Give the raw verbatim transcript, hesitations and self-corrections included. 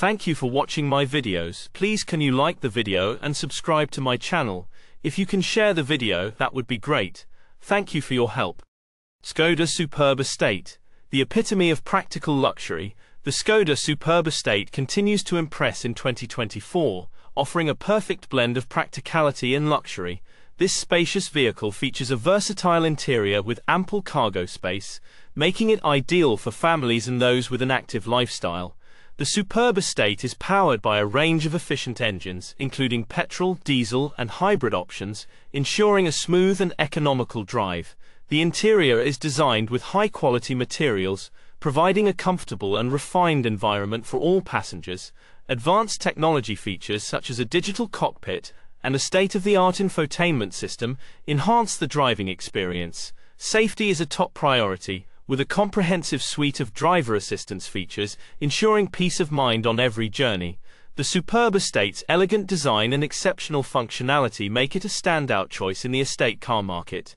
Thank you for watching my videos. Please can you like the video and subscribe to my channel. If you can share the video, that would be great. Thank you for your help. Skoda Superb Estate. The epitome of practical luxury, the Skoda Superb Estate continues to impress in twenty twenty-four, offering a perfect blend of practicality and luxury. This spacious vehicle features a versatile interior with ample cargo space, making it ideal for families and those with an active lifestyle. The Superb Estate is powered by a range of efficient engines, including petrol, diesel, and hybrid options, ensuring a smooth and economical drive. The interior is designed with high-quality materials, providing a comfortable and refined environment for all passengers. Advanced technology features such as a digital cockpit and a state-of-the-art infotainment system enhance the driving experience. Safety is a top priority, with a comprehensive suite of driver assistance features, ensuring peace of mind on every journey. The Superb Estate's elegant design and exceptional functionality make it a standout choice in the estate car market.